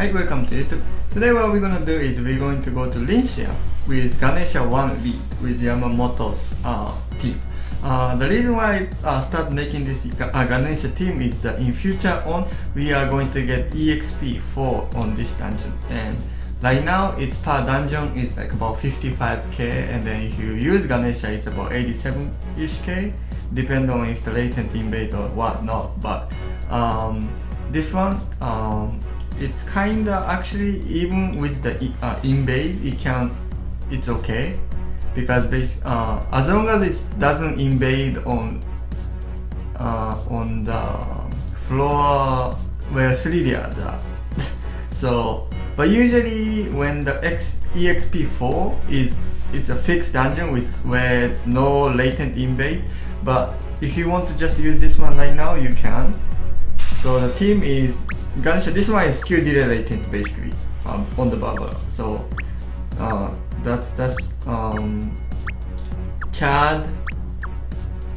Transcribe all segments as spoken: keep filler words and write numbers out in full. Hi, welcome to YouTube. Today what we're gonna do is we're going to go to Linthia with Ganesha one B with Yamamoto's uh, team. Uh, the reason why I uh, start making this uh, Ganesha team is that in future on we are going to get E X P four on this dungeon, and right now it's per dungeon is like about fifty-five K, and then if you use Ganesha it's about eighty-seven-ish K, depending on if the latent invade or whatnot. But um, this one um, it's kinda actually even with the uh, invade it can it's okay, because uh, as long as it doesn't invade on uh, on the floor where Sriraya are. So, but usually when the E X P four is it's a fixed dungeon with where it's no latent invade. But if you want to just use this one right now, you can. So the team is Ganesha. This one is Q D latent basically um, on the barber. So. Uh, That's that's um Chad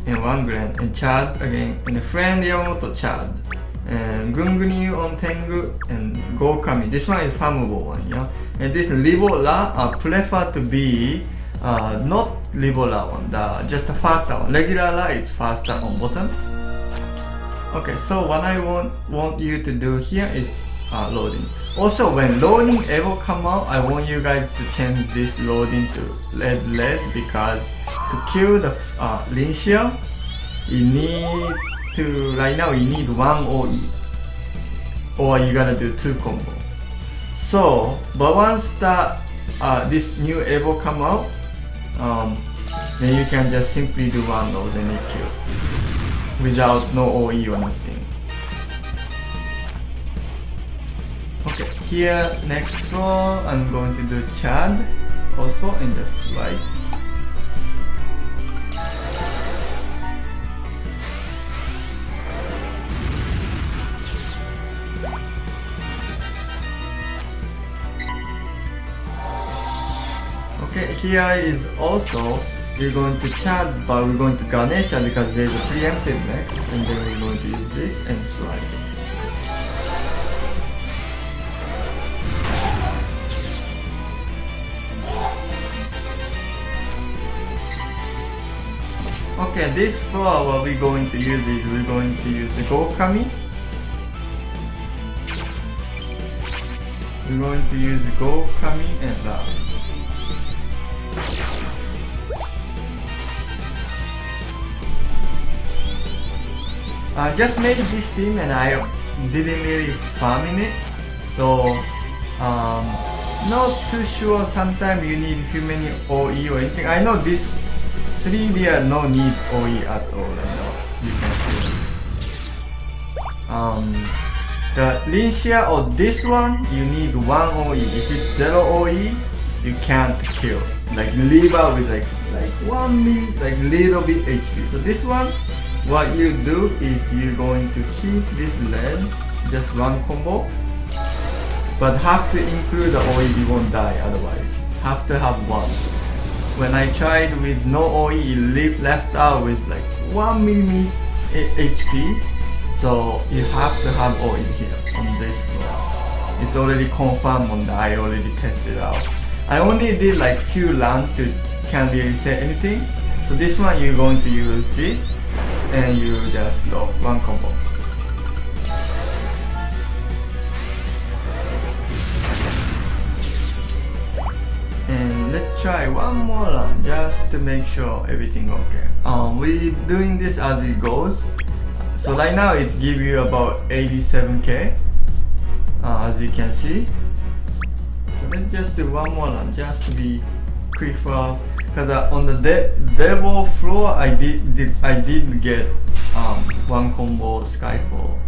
and one grand and Chad again and a friend Yamamoto Chad and Gunguni on Tengu and Gokami. This one is farmable one, yeah. And this Libo-La I prefer to be uh not Libo-La one, the just a faster one. Regular La is faster on bottom. Okay, so what I want want you to do here is uh, loading. Also, when loading ever come out, I want you guys to change this loading to red red, because to kill the uh, Linthia, you need to, right now you need one O E, or you gotta do two combo. So, but once that uh, this new ever come out, um, then you can just simply do one load and it kill without no O E or nothing. Okay, here next floor I'm going to do Chad also in the slide. Okay, here is also we're going to Chad, but we're going to Ganesha because there's a preemptive next, and then we're going to use this and slide it. Okay, this floor what we're going to use is we're going to use the Goukami. We're going to use the Goukami and that. I just made this team and I didn't really farm in it, so um, not too sure. Sometimes you need too many O E or anything. I know this Sriraya no need O E at all right now, you can see. Um, the Linthia or this one, you need one O E. If it's zero O E, you can't kill. Like Liver with like like one minute, like little bit H P. So this one, what you do is you're going to keep this lead, just one combo, but have to include the O E. You won't die otherwise. Have to have one. When I tried with no O E, it left out with like one millimeter H P, so you have to have O E here on this floor. It's already confirmed on that, I already tested out. I only did like few rounds to can't really say anything. So this one you're going to use this and you just lock one combo. Let's try one more round just to make sure everything okay. Um, we're doing this as it goes. So right now it's give you about eighty-seven K, uh, as you can see. So let's just do one more round just to be Krifa, because uh, on the de devil floor I did, did I did get um, one combo Skyfall.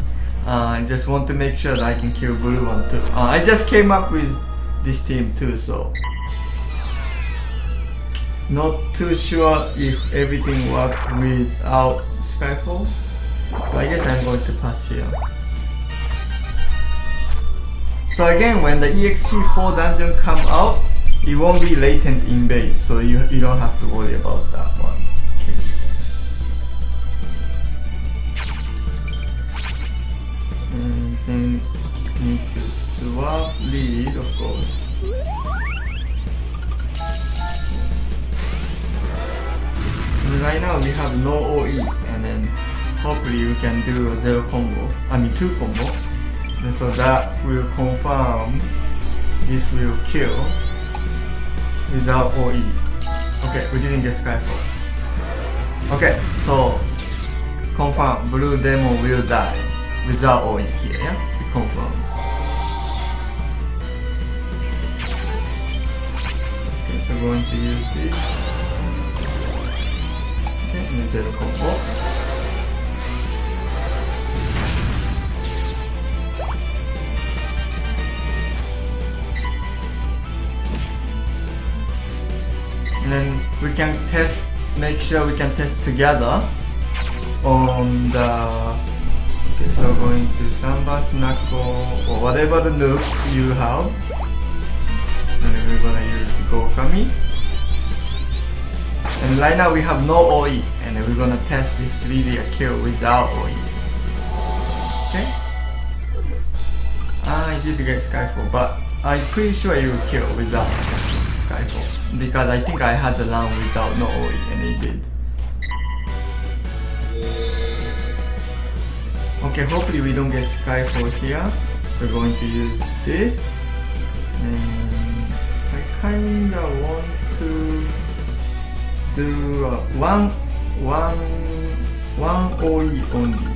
Uh, I just want to make sure that I can kill blue one too. Uh, I just came up with this team too, so. Not too sure if everything worked without Skyfall, so I guess I'm going to pass here. So again, when the E X P four dungeon come out, it won't be latent invade, so you, you don't have to worry about that one. Okay. And then need to Swap lead, of course. And right now we have no O E, and then hopefully we can do a zero combo. I mean two combo. And so that will confirm this will kill without O E. Okay, we didn't get Skyfall. Okay, so confirm blue demon will die without O E here. Yeah, we confirm. Okay, so going to use this. Okay, and zero combo. And then we can test. Make sure we can test together on the. Okay, so going to Sanbaz Nako or whatever the noobs you have, and we're gonna use Goukami. And right now we have no O E, and we're gonna test if Sriraya kill without O E. Okay. I did get Skyfall, but I'm pretty sure you will kill without Skyfall because I think I had the round without no O E, and it did. Okay, hopefully we don't get Skyfall here. So going to use this. And I kinda want to do uh, one, one, one O E only.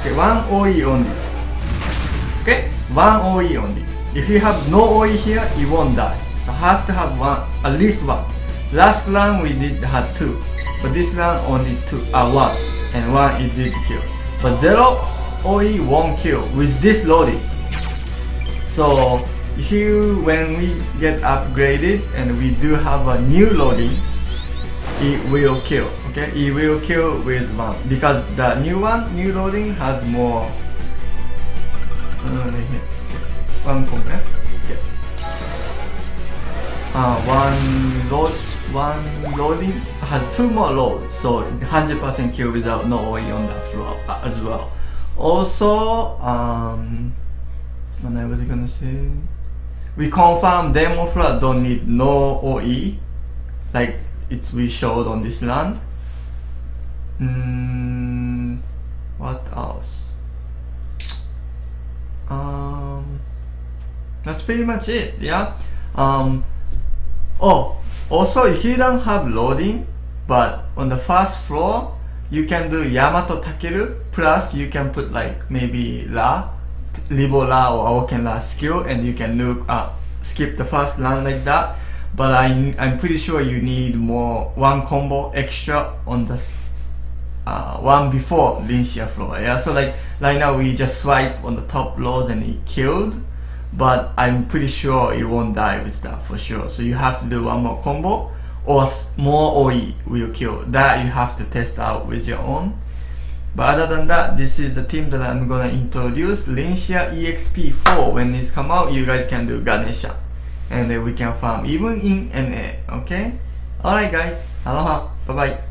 Okay, one O E only. Okay, one O E only. If you have no O E here, you won't die. So has to have one, at least one. Last round we did had two, but this round only two, uh, one, and one it did kill. But zero O E won't kill with this loading. So if you, when we get upgraded and we do have a new loading, it will kill. Okay, it will kill with one because the new one, new loading has more. Uh, here. One combat. Okay. Uh, one load. One loading has two more loads, so one hundred percent kill without no O E on that floor as well. Also, um, what I was gonna say, we confirm demo floor don't need no O E, like it's we showed on this land. Mm, what else? Um, that's pretty much it. Yeah. Um, oh. Also, if you don't have loading, but on the first floor, you can do Yamato Takeru, plus you can put like maybe La, Libo-La or Awoken La skill, and you can look, uh, skip the first run like that. But I, I'm pretty sure you need more one combo extra on the uh, one before Linthia floor. Yeah, so like right now we just swipe on the top floors and it killed. But I'm pretty sure you won't die with that for sure. So you have to do one more combo or more O E will kill. That you have to test out with your own. But other than that, this is the team that I'm gonna introduce. Linthia E X P four. When this come out, you guys can do Ganesha. And then we can farm even in N A. Okay? Alright guys. Aloha. Bye bye.